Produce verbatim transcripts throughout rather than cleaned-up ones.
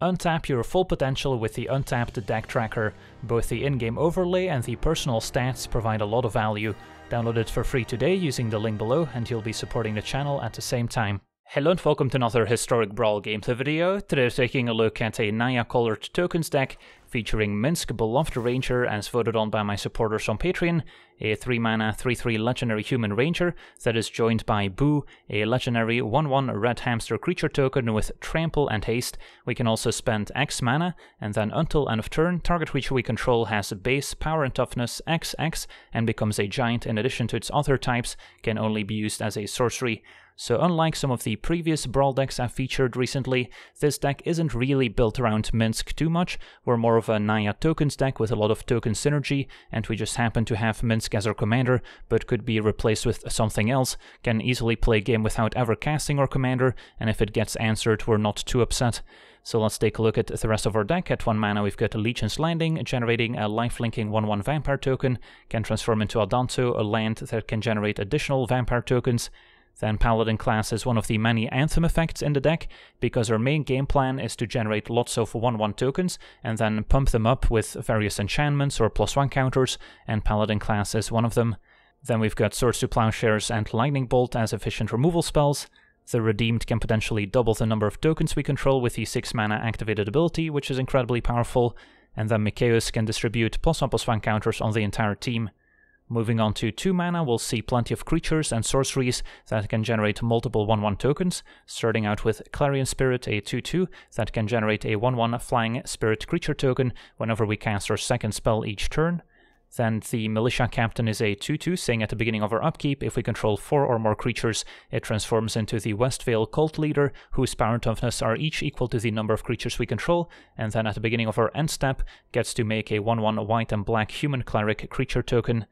Untap your full potential with the Untapped Deck Tracker. Both the in-game overlay and the personal stats provide a lot of value. Download it for free today using the link below and you'll be supporting the channel at the same time. Hello and welcome to another Historic Brawl gameplay video. Today we're taking a look at a Naya colored tokens deck featuring Minsc, Beloved Ranger, as voted on by my supporters on Patreon, a three mana three three legendary human ranger that is joined by Boo, a legendary one one red hamster creature token with trample and haste. We can also spend X mana, and then until end of turn, target creature we control has base power and toughness X X and becomes a giant in addition to its other types, can only be used as a sorcery. So unlike some of the previous Brawl decks I've featured recently, this deck isn't really built around Minsc too much. We're more of a Naya tokens deck with a lot of token synergy, and we just happen to have Minsc as our commander, but could be replaced with something else, can easily play a game without ever casting our commander, and if it gets answered we're not too upset. So let's take a look at the rest of our deck. At one mana we've got Legion's Landing, generating a lifelinking one one vampire token, can transform into Adanto, a land that can generate additional vampire tokens. Then Paladin Class is one of the many Anthem effects in the deck, because our main game plan is to generate lots of one one tokens and then pump them up with various enchantments or plus one counters, and Paladin Class is one of them. Then we've got Swords to Plowshares and Lightning Bolt as efficient removal spells. The Redeemed can potentially double the number of tokens we control with the six mana activated ability, which is incredibly powerful, and then Mikaeus can distribute plus one plus one counters on the entire team. Moving on to two mana, we'll see plenty of creatures and sorceries that can generate multiple one one tokens, starting out with Clarion Spirit, a two two that can generate a one one flying spirit creature token whenever we cast our second spell each turn. Then the Militia Captain is a two two, saying at the beginning of our upkeep, if we control four or more creatures, it transforms into the Westvale Cult Leader, whose power and toughness are each equal to the number of creatures we control, and then at the beginning of our end step, gets to make a one one white and black human cleric creature token.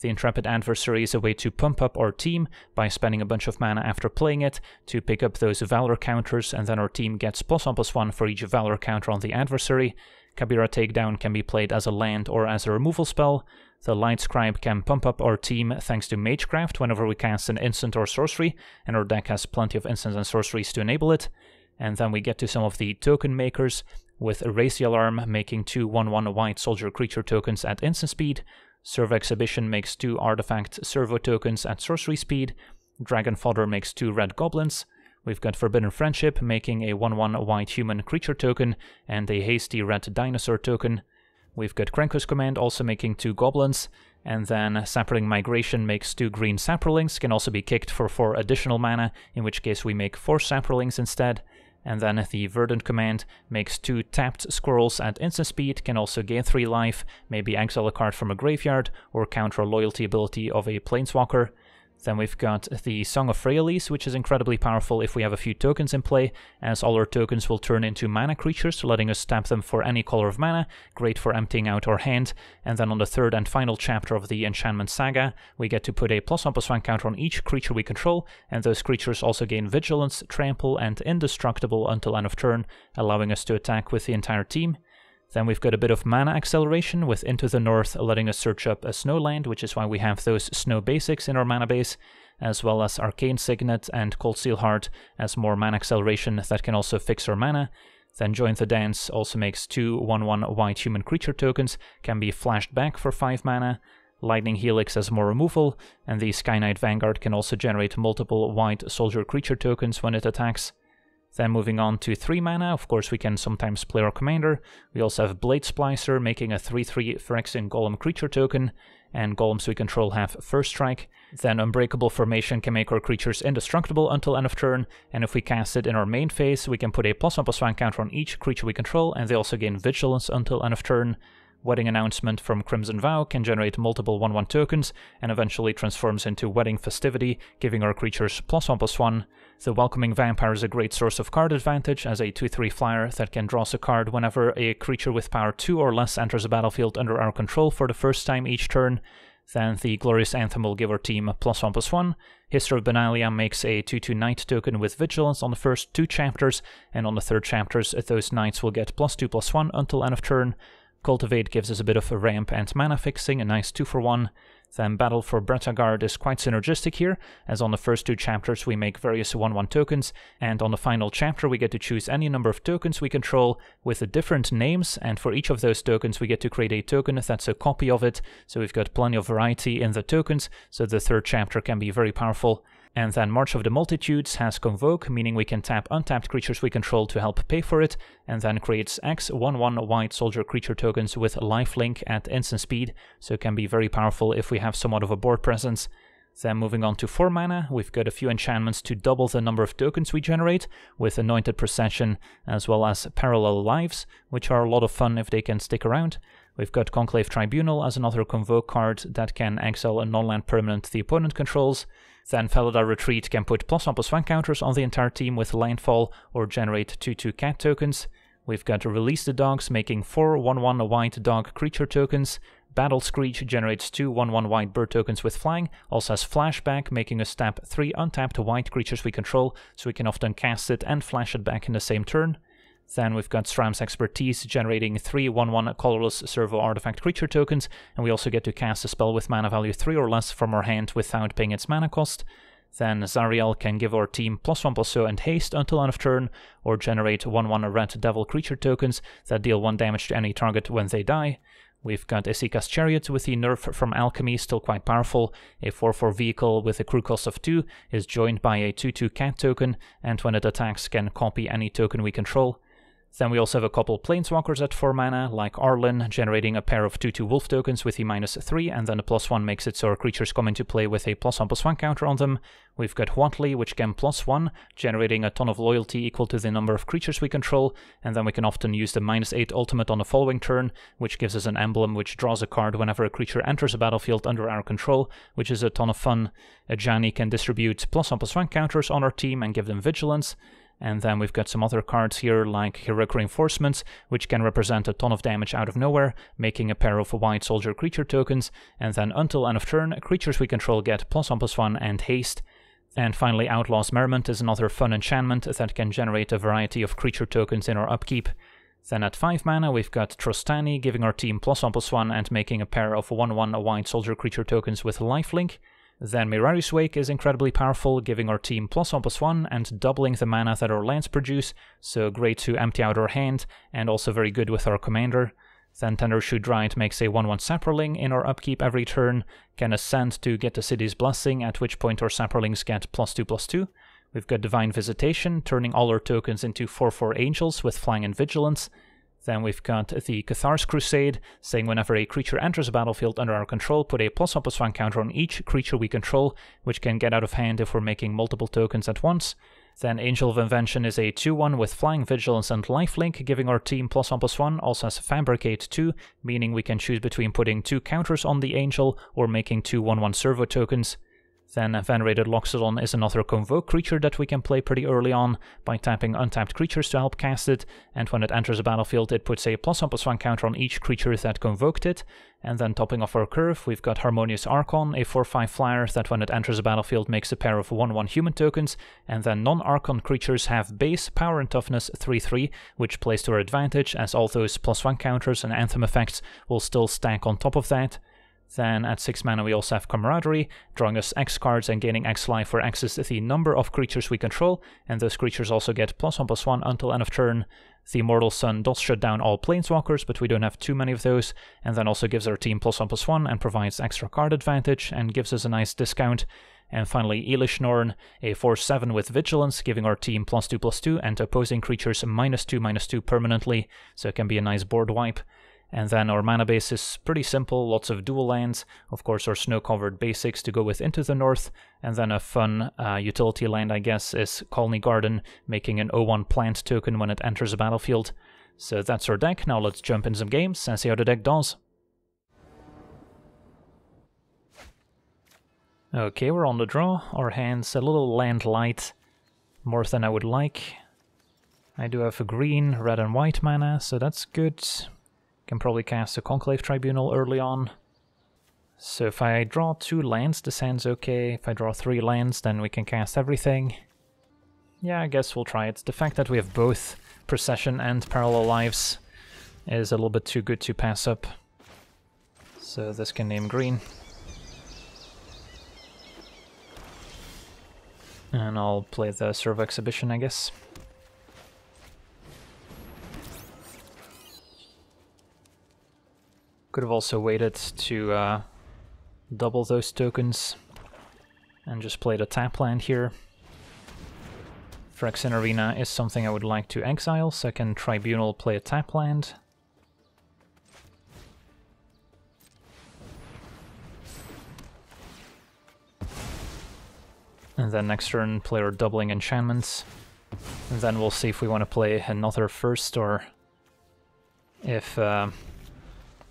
The Intrepid Adversary is a way to pump up our team by spending a bunch of mana after playing it to pick up those Valor counters, and then our team gets plus one plus one for each Valor counter on the adversary. Kabira Takedown can be played as a land or as a removal spell. The Light Scribe can pump up our team thanks to Magecraft whenever we cast an instant or sorcery, and our deck has plenty of instants and sorceries to enable it. And then we get to some of the token makers, with Raise the Alarm making two one one white soldier creature tokens at instant speed. Servo Exhibition makes two artifact servo tokens at sorcery speed. Dragon Fodder makes two red goblins. We've got Forbidden Friendship making a one one white human creature token and a hasty red dinosaur token. We've got Krenko's Command also making two goblins. And then Sapperling Migration makes two green sapperlings, can also be kicked for four additional mana, in which case we make four sapperlings instead. And then the Verdant Command makes two tapped squirrels at instant speed, can also gain three life, maybe exile a card from a graveyard, or counter a loyalty ability of a planeswalker. Then we've got the Song of Freyalise, which is incredibly powerful if we have a few tokens in play, as all our tokens will turn into mana creatures, letting us tap them for any color of mana, great for emptying out our hand. And then on the third and final chapter of the Enchantment Saga, we get to put a plus one plus one counter on each creature we control, and those creatures also gain Vigilance, Trample, and Indestructible until end of turn, allowing us to attack with the entire team. Then we've got a bit of mana acceleration with Into the North letting us search up a snow land, which is why we have those snow basics in our mana base, as well as Arcane Signet and Coldsteel Heart as more mana acceleration that can also fix our mana. Then Join the Dance also makes two one one white human creature tokens, can be flashed back for five mana. Lightning Helix has more removal, and the Sky Knight Vanguard can also generate multiple white soldier creature tokens when it attacks. Then moving on to three mana, of course we can sometimes play our commander. We also have Blade Splicer making a three three Phyrexian Golem creature token, and golems we control have First Strike. Then Unbreakable Formation can make our creatures indestructible until end of turn, and if we cast it in our main phase, we can put a plus one plus one counter on each creature we control, and they also gain Vigilance until end of turn. Wedding Announcement from Crimson Vow can generate multiple one one tokens, and eventually transforms into Wedding Festivity, giving our creatures plus one plus one. The Welcoming Vampire is a great source of card advantage, as a two three flyer that can draw us a card whenever a creature with power two or less enters a battlefield under our control for the first time each turn. Then the Glorious Anthem will give our team plus one plus one. History of Benalia makes a two two Knight token with Vigilance on the first two chapters, and on the third chapters those Knights will get plus two plus one until end of turn. Cultivate gives us a bit of a ramp and mana fixing, a nice two for one. Then Battle for Bretagard is quite synergistic here, as on the first two chapters we make various one one tokens, and on the final chapter we get to choose any number of tokens we control with different names, and for each of those tokens we get to create a token that's a copy of it, so we've got plenty of variety in the tokens, so the third chapter can be very powerful. And then March of the Multitudes has Convoke, meaning we can tap untapped creatures we control to help pay for it, and then creates X one one White Soldier creature tokens with lifelink at instant speed, so it can be very powerful if we have somewhat of a board presence. Then moving on to four mana, we've got a few enchantments to double the number of tokens we generate, with Anointed Procession as well as Parallel Lives, which are a lot of fun if they can stick around. We've got Conclave Tribunal as another Convoke card that can exile a non-land permanent the opponent controls. Then Felidar Retreat can put plus one plus one counters on the entire team with Landfall or generate two two cat tokens. We've got Release the Dogs, making four one one white dog creature tokens. Battle Screech generates two one one white bird tokens with flying, also has Flashback, making us tap three untapped white creatures we control, so we can often cast it and flash it back in the same turn. Then we've got Sram's Expertise, generating three one one colorless Servo Artifact creature tokens, and we also get to cast a spell with mana value three or less from our hand without paying its mana cost. Then Zariel can give our team plus one plus so and haste until end of turn, or generate one one red devil creature tokens that deal one damage to any target when they die. We've got Esika's Chariot with the nerf from Alchemy, still quite powerful. A four four vehicle with a crew cost of two is joined by a two two cat token, and when it attacks can copy any token we control. Then we also have a couple Planeswalkers at four mana, like Arlen, generating a pair of two two wolf tokens with the minus three, and then the plus one makes it so our creatures come into play with a plus one plus one counter on them. We've got Huatli, which can plus one, generating a ton of loyalty equal to the number of creatures we control, and then we can often use the minus eight ultimate on the following turn, which gives us an emblem which draws a card whenever a creature enters a battlefield under our control, which is a ton of fun. Ajani can distribute plus one plus one counters on our team and give them vigilance. And then we've got some other cards here, like Heroic Reinforcements, which can represent a ton of damage out of nowhere, making a pair of White Soldier creature tokens, and then until end of turn, creatures we control get plus one plus one and haste. And finally, Outlaw's Merriment is another fun enchantment that can generate a variety of creature tokens in our upkeep. Then at five mana we've got Trostani, giving our team plus one plus one and making a pair of one one White Soldier creature tokens with lifelink. Then Mirari's Wake is incredibly powerful, giving our team plus one plus one and doubling the mana that our lands produce, so great to empty out our hand, and also very good with our commander. Then Tendershoot Dryad makes a one one Sapperling in our upkeep every turn, can ascend to get the city's blessing, at which point our Sapperlings get plus two plus two. We've got Divine Visitation, turning all our tokens into four four angels with flying and vigilance. Then we've got the Cathar's Crusade, saying whenever a creature enters a battlefield under our control, put a plus one plus one counter on each creature we control, which can get out of hand if we're making multiple tokens at once. Then Angel of Invention is a two one with flying, vigilance and lifelink, giving our team plus one plus one, also has Fabricate two, meaning we can choose between putting two counters on the Angel or making two one one Servo tokens. Then Venerated Loxodon is another Convoke creature that we can play pretty early on by tapping untapped creatures to help cast it, and when it enters a battlefield it puts a plus one plus one counter on each creature that convoked it. And then topping off our curve, we've got Harmonious Archon, a four five flyer that when it enters a battlefield makes a pair of one one human tokens, and then non-Archon creatures have base, power and toughness three three, which plays to our advantage as all those plus one counters and anthem effects will still stack on top of that. Then at six mana we also have Camaraderie, drawing us X cards and gaining X life, where X is the number of creatures we control, and those creatures also get plus one plus one until end of turn. The Immortal Sun does shut down all Planeswalkers, but we don't have too many of those, and then also gives our team plus one plus one and provides extra card advantage and gives us a nice discount. And finally Elishnorn, a four seven with Vigilance, giving our team plus two plus two and opposing creatures minus two minus two permanently, so it can be a nice board wipe. And then our mana base is pretty simple, lots of dual lands, of course our snow-covered basics to go with Into the North, and then a fun uh, utility land I guess is Colony Garden, making an zero one plant token when it enters a battlefield. So that's our deck. Now let's jump in some games and see how the deck does. Okay, we're on the draw. Our hand's a little land light, more than I would like. I do have a green, red and white mana, so that's good. Can probably cast a Conclave Tribunal early on. So if I draw two lands, this hand's okay. If I draw three lands, then we can cast everything. Yeah, I guess we'll try it. The fact that we have both Procession and Parallel Lives is a little bit too good to pass up. So this can name green. And I'll play the Servo Exhibition, I guess. Could have also waited to uh, double those tokens and just played a tap land here. Phyrexian Arena is something I would like to exile, so I can Tribunal play a tap land. And then next turn, play our doubling enchantments. And then we'll see if we want to play another first, or if uh,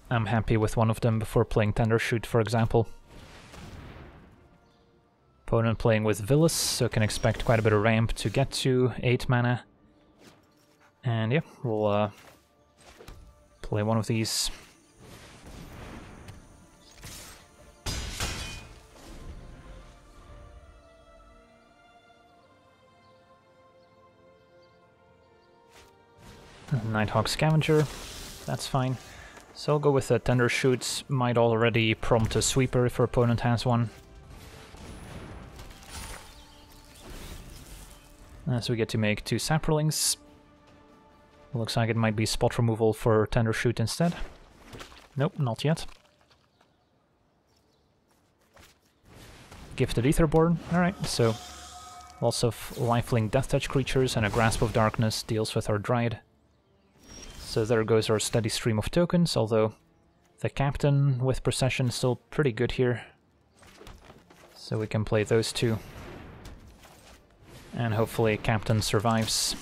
I'm happy with one of them before playing Tendershoot, for example. Opponent playing with Villas, so can expect quite a bit of ramp to get to, eight mana. And yeah, we'll uh, play one of these. Nighthawk Scavenger, that's fine. So I'll go with the Tendershoot, might already prompt a sweeper if our opponent has one. Uh, so we get to make two Saprolings. Looks like it might be spot removal for Tendershoot instead. Nope, not yet. Gifted Aetherborn, alright, so lots of Lifelink Death Touch creatures and a Grasp of Darkness deals with our Dryad. So there goes our steady stream of tokens, although the Captain with Procession is still pretty good here. So we can play those two. And hopefully Captain survives.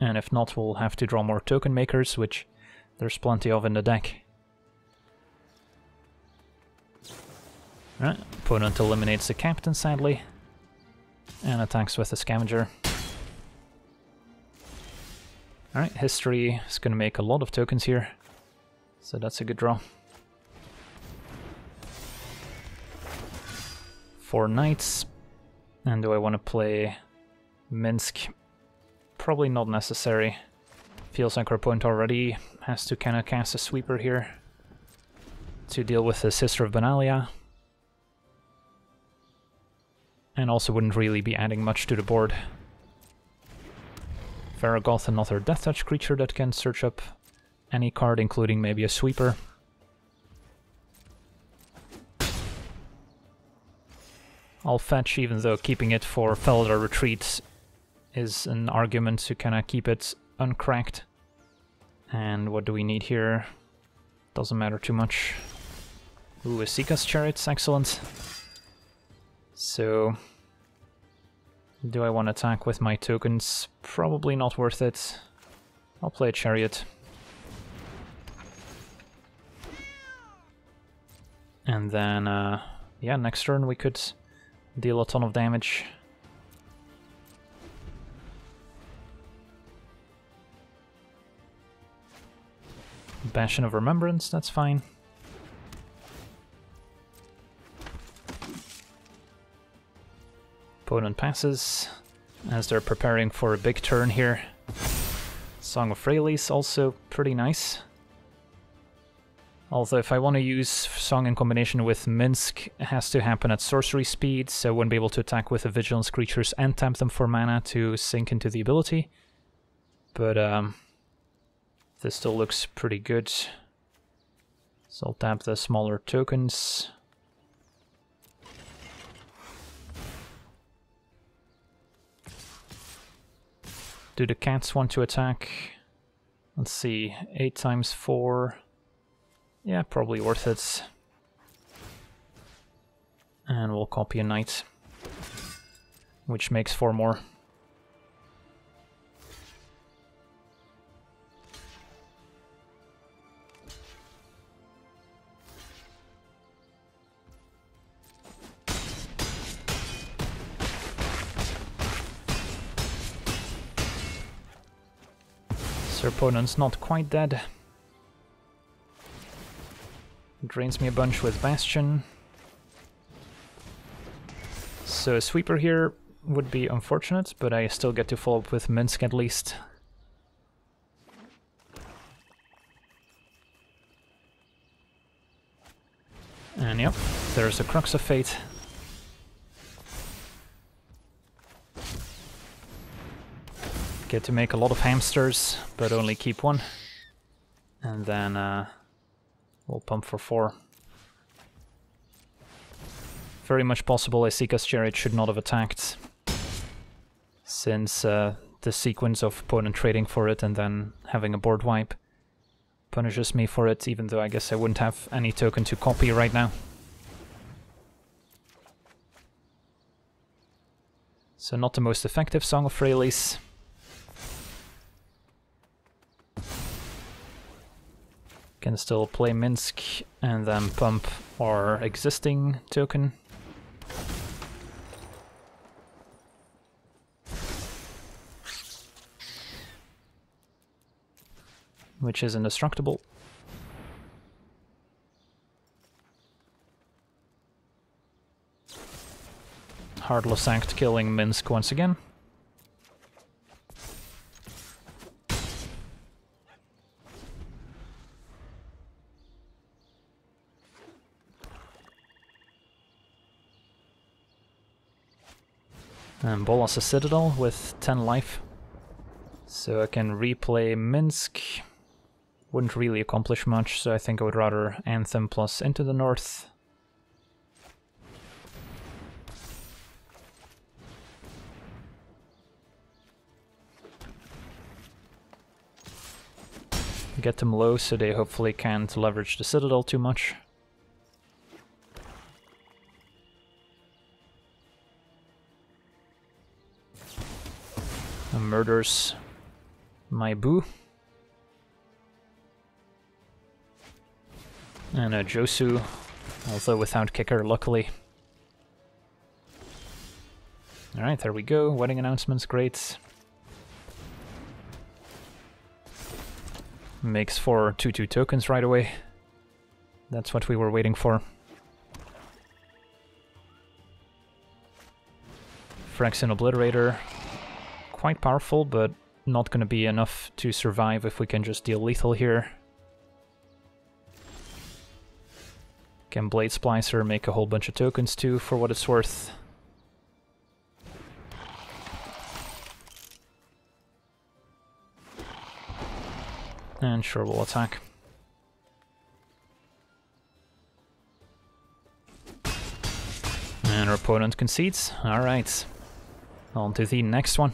And if not, we'll have to draw more token makers, which there's plenty of in the deck. Alright, opponent eliminates the Captain, sadly. And attacks with the Scavenger. Alright, History is going to make a lot of tokens here, so that's a good draw. Four Knights, and do I want to play Minsc? Probably not necessary. Feels like our opponent already has to kind of cast a sweeper here to deal with the Sister of Benalia. And also wouldn't really be adding much to the board. Varagoth, another Death Touch creature that can search up any card, including maybe a sweeper. I'll fetch, even though keeping it for Felidar Retreat is an argument to kind of keep it uncracked. And what do we need here? Doesn't matter too much. Ooh, Esika's Chariot, excellent. So... do I want to attack with my tokens? Probably not worth it. I'll play a Chariot. And then, uh, yeah, next turn we could deal a ton of damage. Bastion of Remembrance, that's fine. Opponent passes, as they're preparing for a big turn here. Song of Freyalise, also pretty nice. Although if I want to use Song in combination with Minsc, it has to happen at sorcery speed, so I wouldn't be able to attack with the Vigilance creatures and tap them for mana to sink into the ability. But um, this still looks pretty good. So I'll tap the smaller tokens. Do the cats want to attack? Let's see, eight times four. Yeah, probably worth it. And we'll copy a knight, which makes four more. Their opponent's not quite dead. Drains me a bunch with Bastion. So a sweeper here would be unfortunate, but I still get to follow up with Minsc at least. And yep, there's the Crux of Fate. Get to make a lot of hamsters, but only keep one. And then uh, we'll pump for four. Very much possible Esika's Chariot should not have attacked, since uh, the sequence of opponent trading for it and then having a board wipe punishes me for it, even though I guess I wouldn't have any token to copy right now. So not the most effective Song of Freyalise. Can still play Minsc and then pump our existing token. Which is indestructible. Heartless Act killing Minsc once again. And Bolas a Citadel with ten life. So I can replay Minsc. Wouldn't really accomplish much, so I think I would rather Anthem plus Into the North. Get them low so they hopefully can't leverage the Citadel too much. And murders my Boo. And a Josu, although without kicker, luckily. Alright, there we go. Wedding Announcement's great. Makes for two two tokens right away. That's what we were waiting for. Phyrexian Obliterator. Quite powerful, but not going to be enough to survive if we can just deal lethal here. Can Blade Splicer make a whole bunch of tokens too, for what it's worth. And sure, we'll attack. And our opponent concedes. Alright, on to the next one.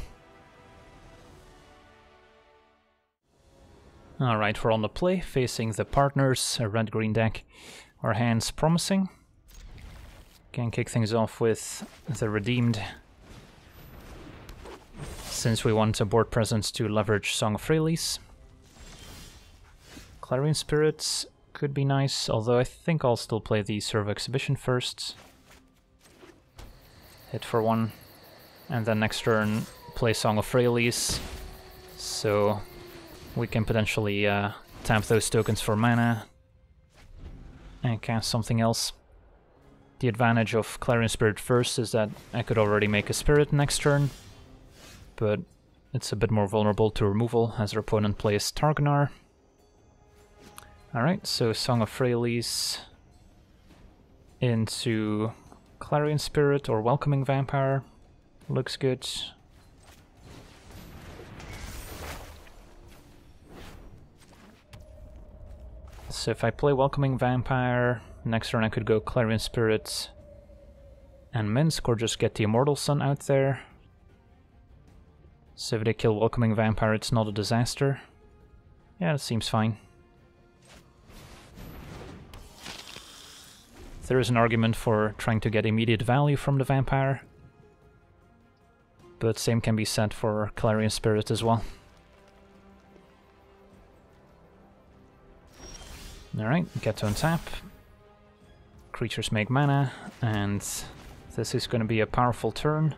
Alright, we're on the play, facing the partners, a red-green deck. Our hand's promising. Can kick things off with The Redeemed, since we want a board presence to leverage Song of Freyalise. Clarion Spirit could be nice, although I think I'll still play the Servo Exhibition first. Hit for one, and then next turn play Song of Freyalise, so we can potentially uh, tap those tokens for mana and cast something else. The advantage of Clarion Spirit first is that I could already make a Spirit next turn, but it's a bit more vulnerable to removal as our opponent plays Targnar. Alright, so Song of Freyalise into Clarion Spirit or Welcoming Vampire. Looks good. So if I play Welcoming Vampire, next turn I could go Clarion Spirit and Minsc, or just get the Immortal Sun out there. So if they kill Welcoming Vampire, it's not a disaster. Yeah, that seems fine. There is an argument for trying to get immediate value from the Vampire, but same can be said for Clarion Spirit as well. Alright, get to untap. Creatures make mana, and this is going to be a powerful turn.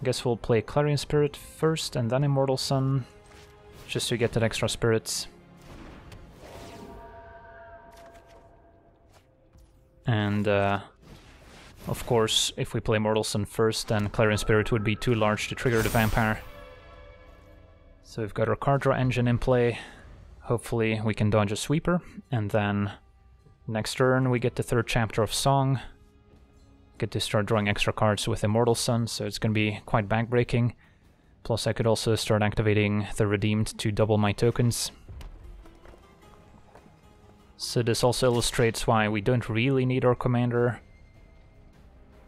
I guess we'll play Clarion Spirit first and then Immortal Sun, just to get that extra Spirit. And, uh, of course, if we play Immortal Sun first, then Clarion Spirit would be too large to trigger the Vampire. So we've got our card draw engine in play. Hopefully we can dodge a sweeper, and then next turn we get the third chapter of Song. Get to start drawing extra cards with Immortal Sun, so it's going to be quite backbreaking. Plus I could also start activating the Redeemed to double my tokens. So this also illustrates why we don't really need our commander.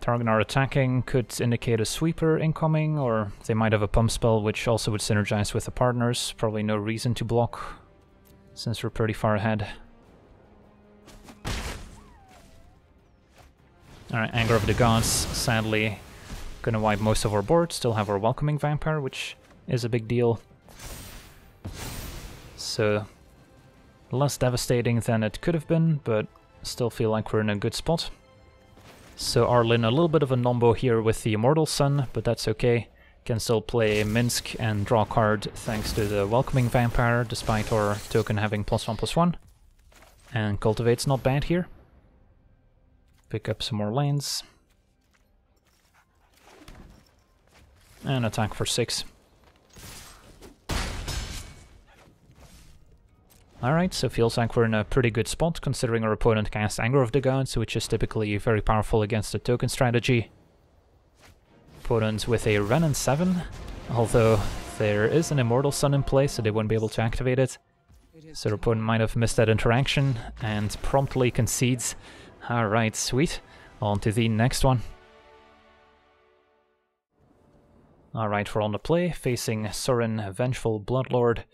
Targnar attacking could indicate a sweeper incoming, or they might have a pump spell which also would synergize with the partners. Probably no reason to block, since we're pretty far ahead. Alright, Anger of the Gods, sadly gonna wipe most of our board, still have our Welcoming Vampire, which is a big deal. So, less devastating than it could have been, but still feel like we're in a good spot. So Arlin, a little bit of a nombo here with the Immortal Sun, but that's okay. Can still play Minsc and draw a card thanks to the Welcoming Vampire, despite our token having plus one plus one. And Cultivate's not bad here. Pick up some more lands. And attack for six. Alright, so feels like we're in a pretty good spot, considering our opponent cast Anger of the Gods, which is typically very powerful against the token strategy. Opponent with a Renan seven, although there is an Immortal Sun in play, so they won't be able to activate it. So the opponent might have missed that interaction, and promptly concedes. Alright, sweet. On to the next one. Alright, we're on the play, facing Sorin, Vengeful Bloodlord.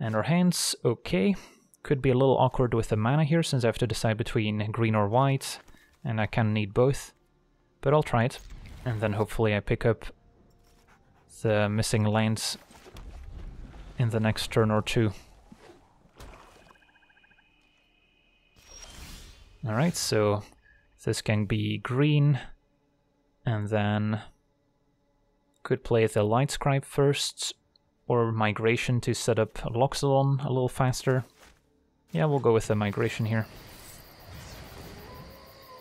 And our hands, okay. Could be a little awkward with the mana here, since I have to decide between green or white, and I can need both. But I'll try it, and then hopefully I pick up the missing lands in the next turn or two. Alright, so this can be green, and then could play the Light Scribe first, or Migration to set up Loxodon a little faster. Yeah, we'll go with the Migration here.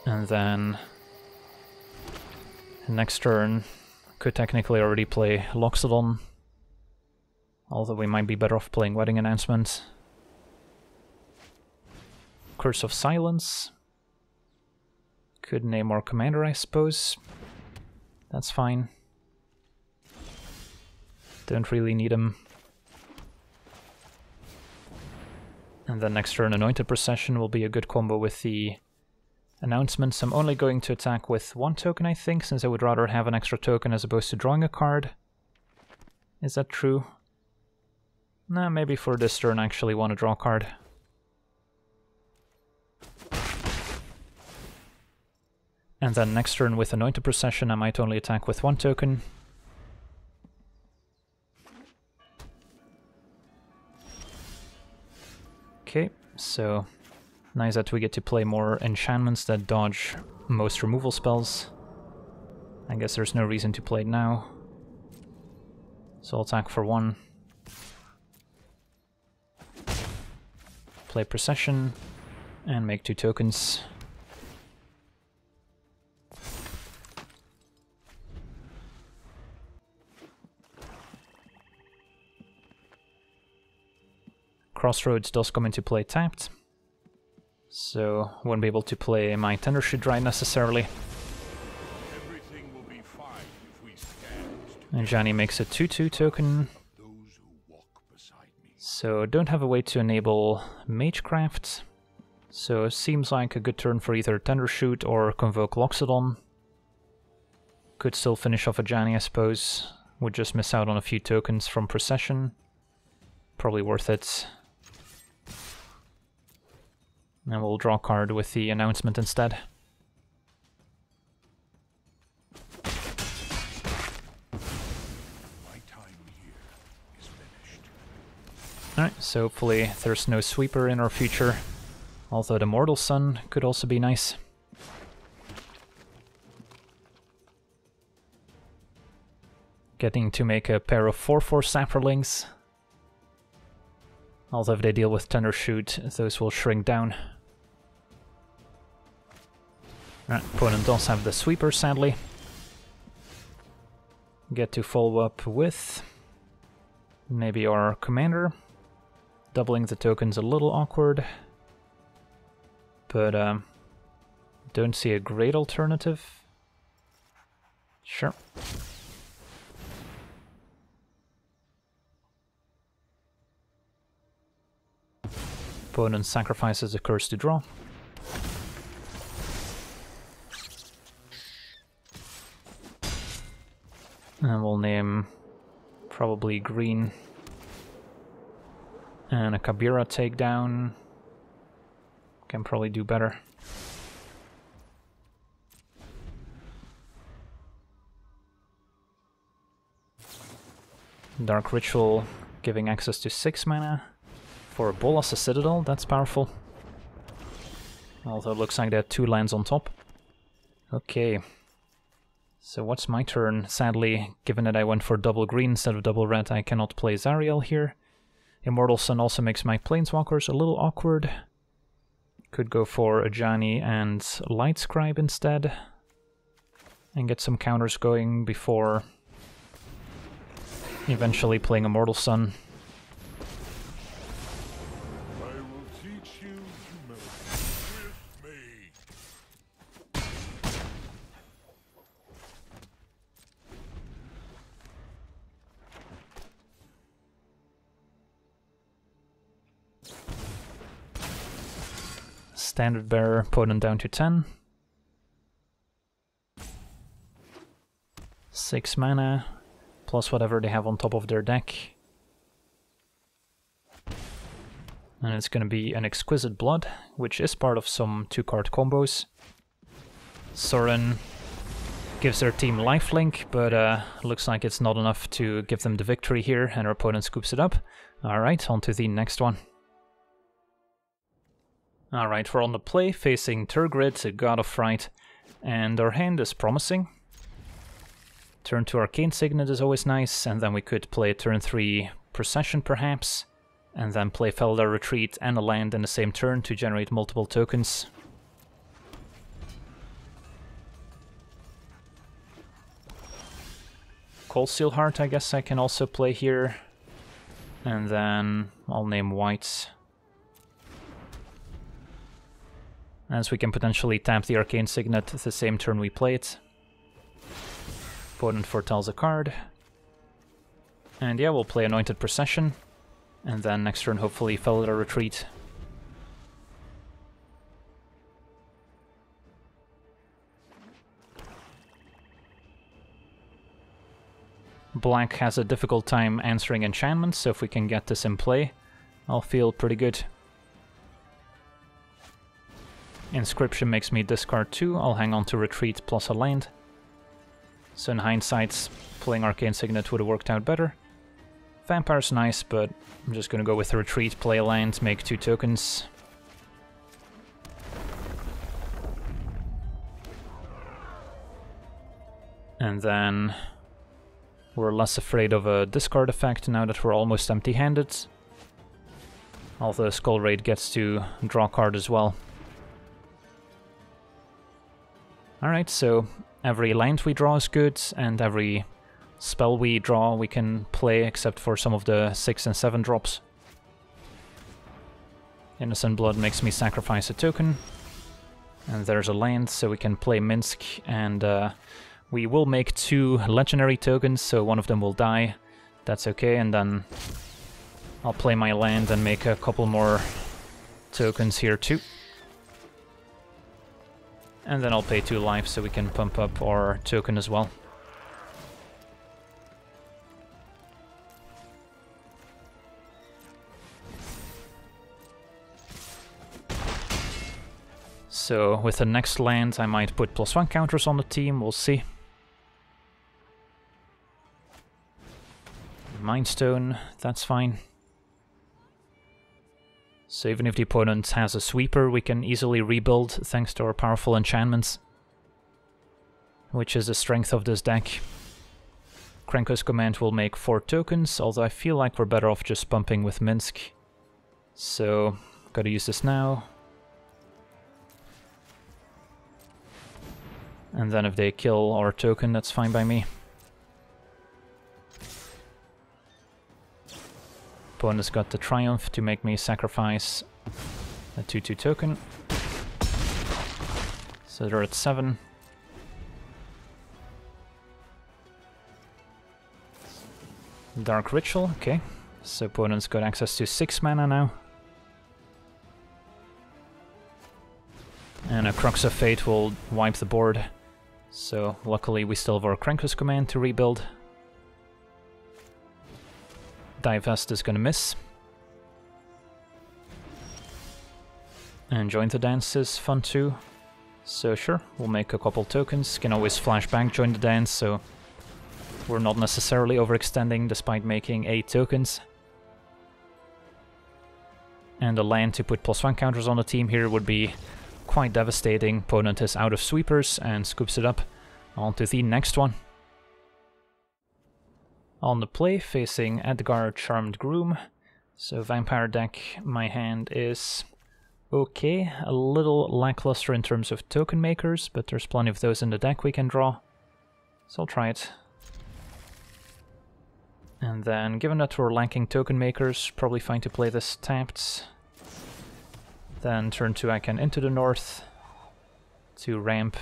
And then next turn, could technically already play Loxodon, although we might be better off playing Wedding Announcement. Curse of Silence. Could name our commander, I suppose. That's fine. Don't really need him. And then next turn, Anointed Procession will be a good combo with the announcements. I'm only going to attack with one token, I think, since I would rather have an extra token as opposed to drawing a card. Is that true? Nah, maybe for this turn I actually want to draw a card. And then next turn with Anointed Procession I might only attack with one token. Okay, so nice that we get to play more enchantments that dodge most removal spells. I guess there's no reason to play it now. So I'll attack for one. Play Procession and make two tokens. Crossroads does come into play tapped, so won't be able to play my Tendershoot Dryad necessarily. Everything will be fine if we stand. And Ajani makes a two two token, those who walk beside me. So don't have a way to enable Magecraft, so seems like a good turn for either Tendershoot or Convoke Loxodon. Could still finish off Ajani, I suppose, would just miss out on a few tokens from Procession, probably worth it. And we'll draw a card with the announcement instead. My time here is finished. Alright, so hopefully there's no sweeper in our future, although the Mortal Sun could also be nice. Getting to make a pair of four four Sapperlings, although if they deal with Tendershoot, those will shrink down. Alright, opponent does have the sweeper, sadly. Get to follow up with maybe our commander. Doubling the tokens a little awkward, but um, don't see a great alternative. Sure. opponent sacrifices a curse to draw. And we'll name probably green. And a Kabira Takedown. Can probably do better. Dark Ritual giving access to six mana. For a Bolas, a Citadel, that's powerful. Although it looks like they had two lands on top. Okay. So what's my turn? Sadly, given that I went for double green instead of double red, I cannot play Zariel here. Immortal Sun also makes my Planeswalkers a little awkward. Could go for Ajani and Light Scribe instead. And get some counters going before eventually playing Immortal Sun. I will teach you humility with me. Standard Bearer, opponent down to ten. Six mana. Plus whatever they have on top of their deck. And it's gonna be an Exquisite Blood, which is part of some two-card combos. Sorin gives their team lifelink, but uh, looks like it's not enough to give them the victory here, and our opponent scoops it up. Alright, on to the next one. Alright, we're on the play, facing Turgid, a God of Fright, and our hand is promising. Turn two Arcane Signet is always nice, and then we could play turn three Procession perhaps, and then play Felidar Retreat and a land in the same turn to generate multiple tokens. Coldsteel Heart I guess I can also play here, and then I'll name whites. As we can potentially tap the Arcane Signet the same turn we play it. Opponent foretells a card. And yeah, we'll play Anointed Procession. And then next turn, hopefully, Felidar Retreat. Black has a difficult time answering enchantments, so if we can get this in play, I'll feel pretty good. Inscription makes me discard two. I'll hang on to Retreat plus a land. So in hindsight, playing Arcane Signet would have worked out better. Vampire's nice, but I'm just gonna go with the Retreat, play a land, make two tokens. And then we're less afraid of a discard effect now that we're almost empty-handed. Although Skull Raid gets to draw a card as well. Alright, so every land we draw is good, and every spell we draw we can play, except for some of the six and seven drops. Innocent Blood makes me sacrifice a token. And there's a land, so we can play Minsc, and uh, we will make two legendary tokens, so one of them will die. That's okay, and then I'll play my land and make a couple more tokens here too. And then I'll pay two life so we can pump up our token as well. So with the next land I might put plus one counters on the team, we'll see. Mindstone, that's fine. So even if the opponent has a sweeper, we can easily rebuild thanks to our powerful enchantments. Which is the strength of this deck. Krenko's Command will make four tokens, although I feel like we're better off just pumping with Minsc. So, gotta use this now. And then if they kill our token, that's fine by me. Opponent's got the Triumph to make me sacrifice a two two token. So they're at seven. Dark Ritual, okay. So opponent's got access to six mana now. Crux of Fate will wipe the board. So luckily we still have our Krenko's Command to rebuild. Divest is gonna miss. And Join the Dance is fun too. So sure, we'll make a couple tokens. Can always flash back Join the Dance, so we're not necessarily overextending despite making eight tokens. And a land to put plus one counters on the team here would be quite devastating. Opponent is out of sweepers and scoops it up. On to the next one. On the play, facing Edgar, Charmed Groom. So Vampire deck, my hand is okay. A little lackluster in terms of token makers, but there's plenty of those in the deck we can draw. So I'll try it. And then, given that we're lacking token makers, probably fine to play this tapped. Then turn two I can Into the North to ramp.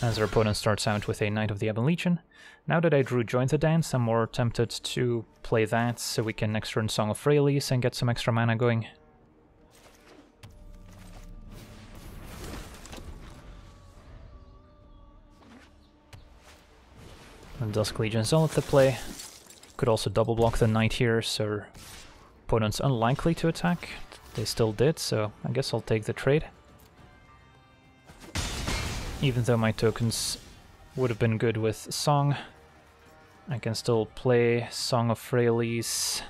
As our opponent starts out with a Knight of the Ebon Legion. Now that I drew Join the Dance, I'm more tempted to play that, so we can next turn Song of Freyalise and get some extra mana going. And Dusk Legion's all at the play. Could also double block the Knight here, so opponent's unlikely to attack. They still did, so I guess I'll take the trade. Even though my tokens would have been good with Song, I can still play Song of Freyalise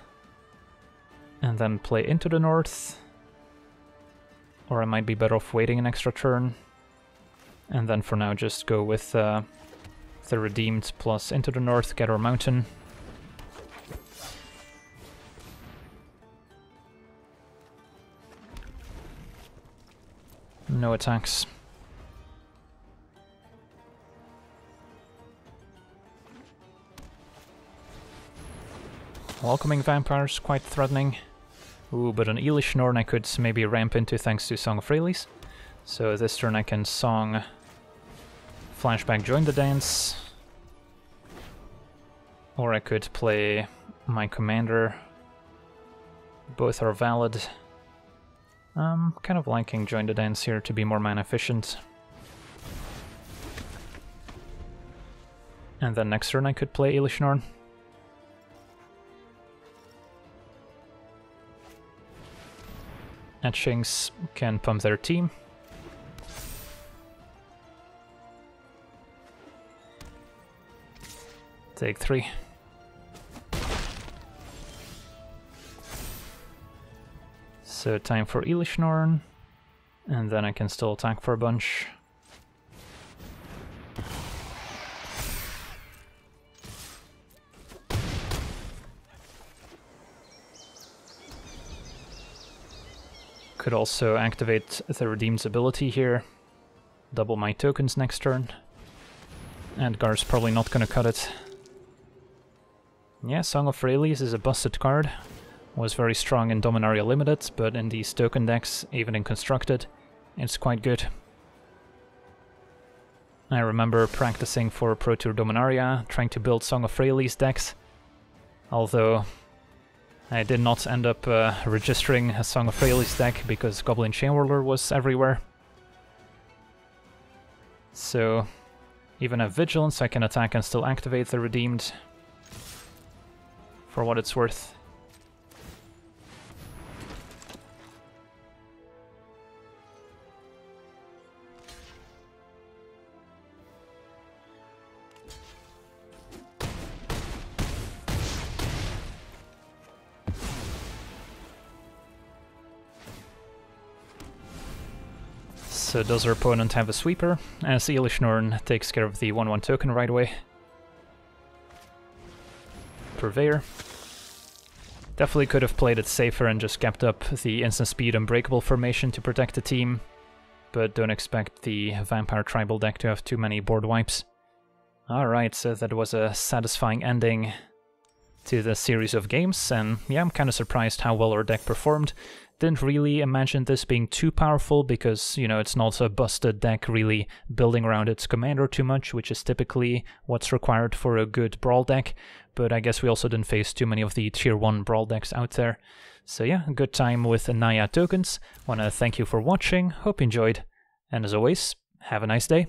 and then play Into the North. Or I might be better off waiting an extra turn. And then for now just go with Uh, The Redeemed plus Into the North, get our mountain. No attacks. Welcoming Vampire's quite threatening. Ooh, but an Elish Norn I could maybe ramp into thanks to Song of Freyalise. So this turn I can Song, flashback Join the Dance, or I could play my commander. Both are valid. I'm kind of liking Join the Dance here to be more mana efficient. And then next turn I could play Elish Norn. Etchings can pump their team. Take three. So time for Elish Norn, and then I can still attack for a bunch. Could also activate the Redeemed's ability here, double my tokens next turn. Edgar's probably not gonna cut it. Yeah, Song of Freyalise is a busted card. Was very strong in Dominaria Limited, but in these token decks, even in Constructed, it's quite good. I remember practicing for Pro Tour Dominaria, trying to build Song of Freyalise decks, although I did not end up uh, registering a Song of Freyalise deck because Goblin Chainwhirler was everywhere. So even at Vigilance I can attack and still activate the Redeemed, for what it's worth. So does our opponent have a sweeper? As Elish Norn takes care of the one one token right away. Purveyor. Definitely could have played it safer and just kept up the instant speed Unbreakable Formation to protect the team, but don't expect the Vampire Tribal deck to have too many board wipes. Alright, so that was a satisfying ending to the series of games, and yeah, I'm kind of surprised how well our deck performed. didn't really imagine this being too powerful because, you know, it's not a busted deck really building around its commander too much, which is typically what's required for a good Brawl deck, but I guess we also didn't face too many of the tier one Brawl decks out there. So yeah, good time with Naya tokens. Want to thank you for watching, hope you enjoyed, and as always, have a nice day.